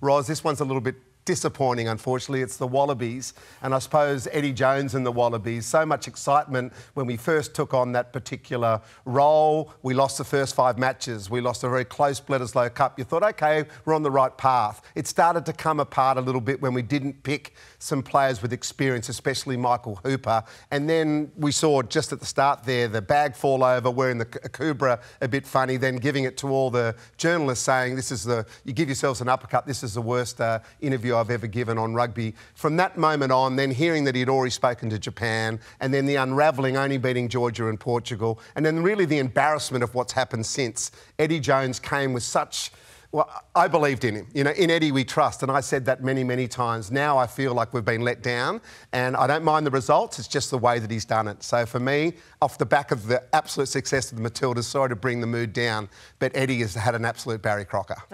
Roz, this one's a little bit disappointing, unfortunately. It's the Wallabies, and I suppose Eddie Jones and the Wallabies. So much excitement when we first took on that particular role. We lost the first 5 matches. We lost a very close Bledisloe Cup. You thought, OK, we're on the right path. It started to come apart a little bit when we didn't pick some players with experience, especially Michael Hooper. And then we saw just at the start there the bag fall over, wearing the Akubra a bit funny, then giving it to all the journalists saying, "This is the, you give yourselves an uppercut, this is the worst interview I've ever given on rugby." From that moment on, then hearing that he'd already spoken to Japan, and then the unravelling, only beating Georgia and Portugal, and then really the embarrassment of what's happened since. Eddie Jones came with such... Well, I believed in him. You know, in Eddie we trust, and I said that many, many times. Now I feel like we've been let down, and I don't mind the results, it's just the way that he's done it. So for me, off the back of the absolute success of the Matildas, sorry to bring the mood down, but Eddie has had an absolute Barry Crocker. That's